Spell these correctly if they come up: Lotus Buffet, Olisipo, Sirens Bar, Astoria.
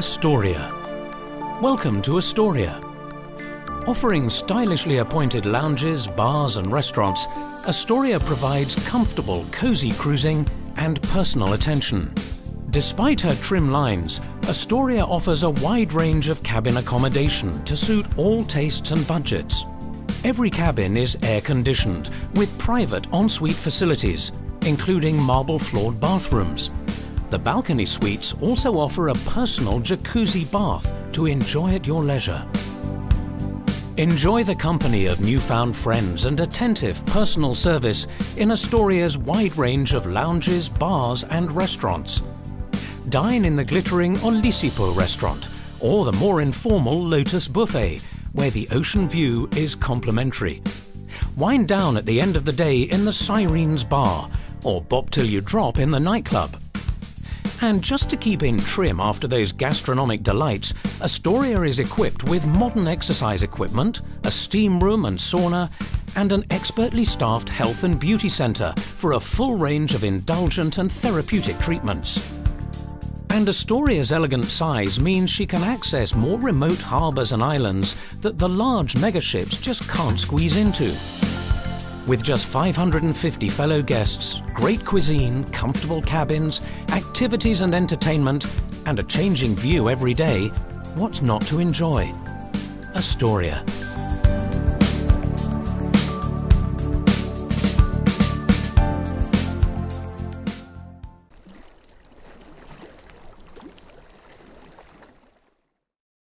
Astoria. Welcome to Astoria. Offering stylishly appointed lounges, bars and restaurants, Astoria provides comfortable, cozy cruising and personal attention. Despite her trim lines, Astoria offers a wide range of cabin accommodation to suit all tastes and budgets. Every cabin is air-conditioned with private ensuite facilities, including marble-floored bathrooms. The balcony suites also offer a personal jacuzzi bath to enjoy at your leisure. Enjoy the company of newfound friends and attentive personal service in Astoria's wide range of lounges, bars and restaurants. Dine in the glittering Olisipo restaurant or the more informal Lotus Buffet, where the ocean view is complimentary. Wind down at the end of the day in the Sirens Bar, or bop till you drop in the nightclub. And just to keep in trim after those gastronomic delights, Astoria is equipped with modern exercise equipment, a steam room and sauna, and an expertly staffed health and beauty centre for a full range of indulgent and therapeutic treatments. And Astoria's elegant size means she can access more remote harbours and islands that the large megaships just can't squeeze into. With just 550 fellow guests, great cuisine, comfortable cabins, activities and entertainment, and a changing view every day, what's not to enjoy? Astoria.